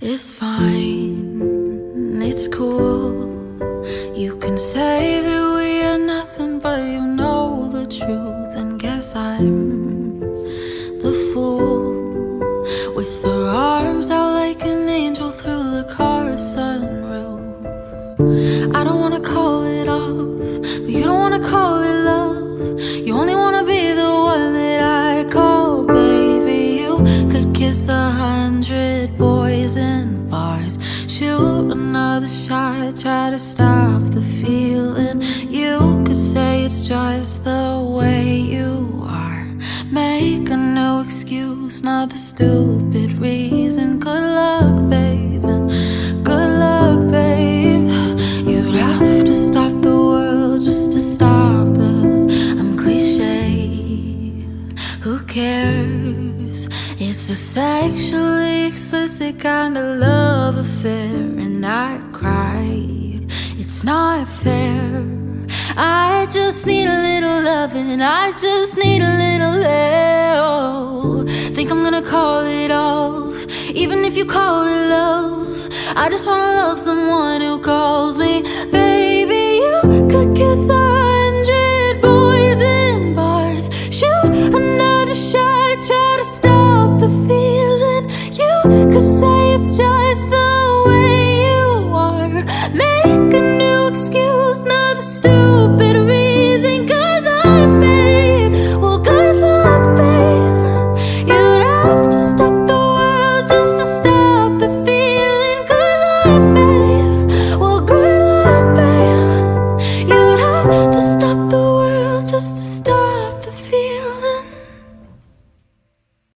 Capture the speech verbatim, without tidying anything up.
It's fine, it's cool. You can say that we are nothing, but you know the truth. And guess I'm the fool, with her arms out like an angel through the car sunroof. I don't wanna call it off, but you don't wanna call it love. You only wanna be the one that I call, baby. You could kiss a hundred boys in bars, shoot another shot, try to stop the feeling. You could say it's just the way you are, make a new excuse, not the stupid reason. Good luck, babe, good luck, babe. You'd have to stop the world just to stop the I'm cliche, who cares? It's a sexually explicit kind of love affair, and I cried. It's not fair. I just need a little loving, I just need a little love. Think I'm gonna call it off, even if you call it love. I just wanna love someone who calls me, baby. You could kiss.